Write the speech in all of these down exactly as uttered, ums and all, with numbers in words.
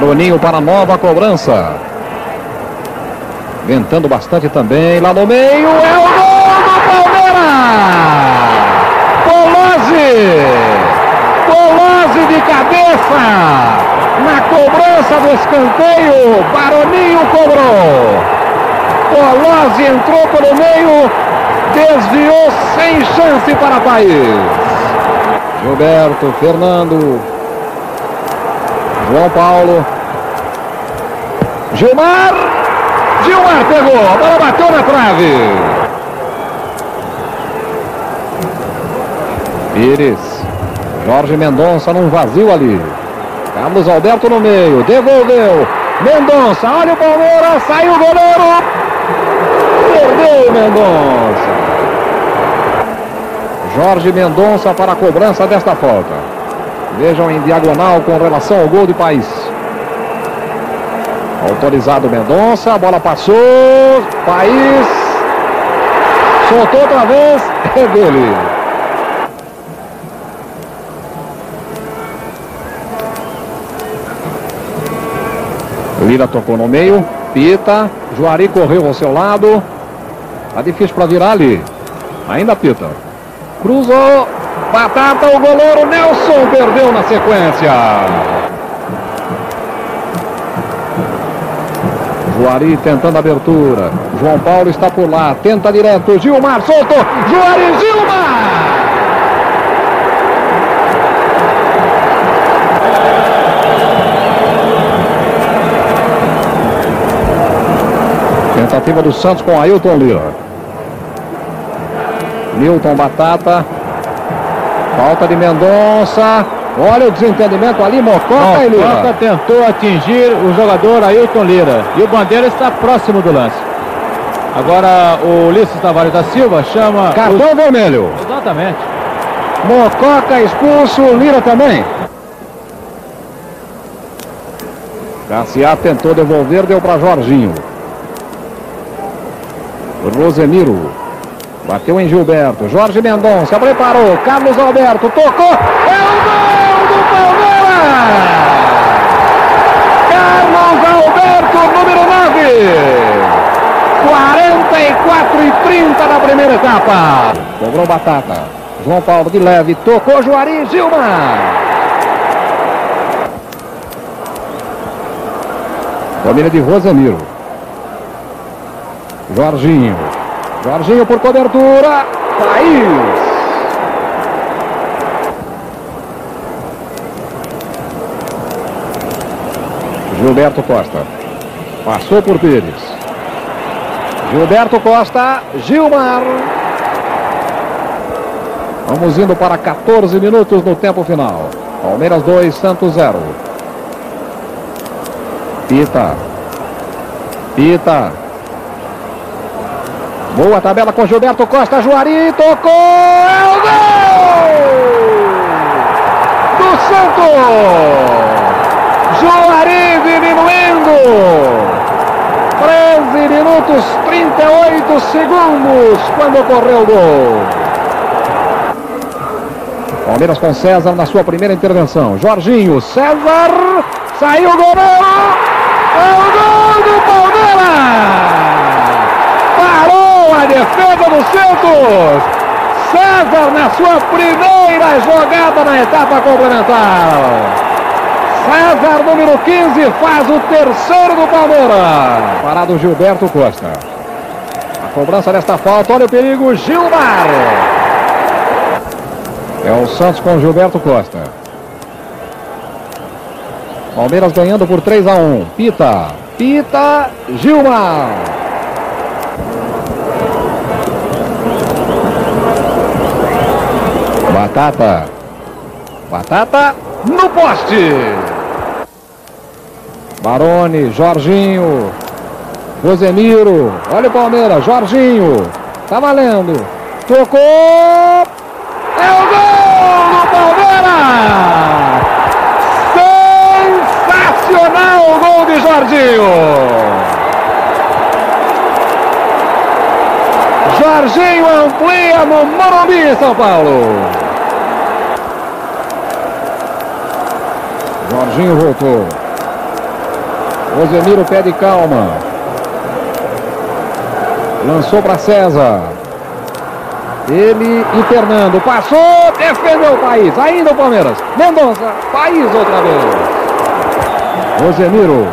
Baroninho para nova cobrança. Ventando bastante também. Lá no meio é o gol do Palmeiras. Polozi. Polozi de cabeça. Na cobrança do escanteio. Baroninho cobrou. Polozi entrou pelo meio. Desviou sem chance para o país. Gilberto, Fernando, João Paulo, Gilmar, Gilmar pegou, a bola bateu na trave. Pires, Jorge Mendonça num vazio ali, Carlos Alberto no meio, devolveu, Mendonça, olha o Palmeiras, saiu o goleiro, perdeu Mendonça. Jorge Mendonça para a cobrança desta falta. Vejam em diagonal com relação ao gol do país. Autorizado Mendonça, a bola passou, país soltou outra vez, é dele. Lira tocou no meio, Pita, Juari correu ao seu lado. Tá difícil para virar ali. Ainda Pita. Cruzou, Batata, o goleiro Nelson perdeu na sequência. Juari tentando abertura. João Paulo está por lá, tenta direto. Gilmar soltou. Juari, Gilmar! Tentativa do Santos com Aílton Lira. Nílton Batata, falta de Mendonça, olha o desentendimento ali, Mococa e Lira. Mococa tentou atingir o jogador Aílton Lira e o Bandeira está próximo do lance. Agora o Ulisses Tavares da Silva chama... Cartão vermelho. Exatamente. Mococa expulso, Lira também. Cassiá tentou devolver, deu para Jorginho. Rosemiro. Bateu em Gilberto, Jorge Mendonça preparou, Carlos Alberto tocou, é o gol do Palmeiras! Carlos Alberto, número nove, quarenta e quatro e trinta da primeira etapa. Cobrou Batata, João Paulo de leve, tocou Juari, Gilmar. Domínio de Rosemiro, Jorginho. Jorginho por cobertura, Thaís. Gilberto Costa, passou por Pires. Gilberto Costa, Gilmar. Vamos indo para quatorze minutos no tempo final. Palmeiras dois, Santos zero. Pita. Pita. Boa tabela com Gilberto Costa, Juari, tocou, é o gol do Santos! Juari diminuindo, treze minutos, trinta e oito segundos, quando ocorreu o gol. Palmeiras com César na sua primeira intervenção, Jorginho, César, saiu o goleiro, é o gol do Palmeiras! Defesa do Santos, César na sua primeira jogada na etapa complementar. César, número quinze, faz o terceiro do Palmeiras. Parado Gilberto Costa. A cobrança desta falta, olha o perigo, Gilmar. É o Santos com Gilberto Costa. Palmeiras ganhando por três a um. Pita, Pita, Gilmar. Batata, Batata no poste. Baroni, Jorginho, Rosemiro, olha o Palmeiras, Jorginho, tá valendo, tocou, é o gol do Palmeiras! Sensacional o gol de Jorginho! Jorginho amplia no Morumbi, São Paulo. Jorginho voltou. Rosemiro pede calma. Lançou para César. Ele e Fernando. Passou, defendeu o País. Ainda o Palmeiras. Mendonça, País outra vez. Rosemiro.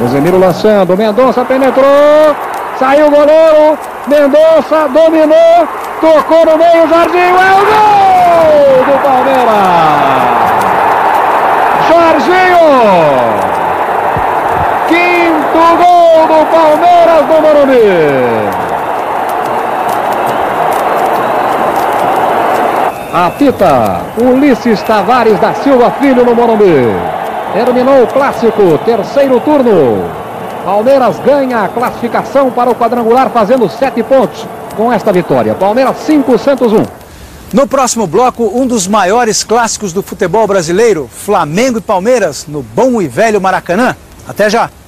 Rosemiro lançando. Mendonça penetrou. Saiu o goleiro. Mendonça dominou. Tocou no meio. Jorginho. É o gol do Palmeiras. Jorginho. Quinto gol do Palmeiras do Morumbi. A Pita, Ulisses Tavares da Silva Filho no Morumbi. Terminou o clássico, terceiro turno. Palmeiras ganha a classificação para o quadrangular fazendo sete pontos com esta vitória. Palmeiras cinco, Santos um. No próximo bloco, um dos maiores clássicos do futebol brasileiro, Flamengo e Palmeiras, no bom e velho Maracanã. Até já!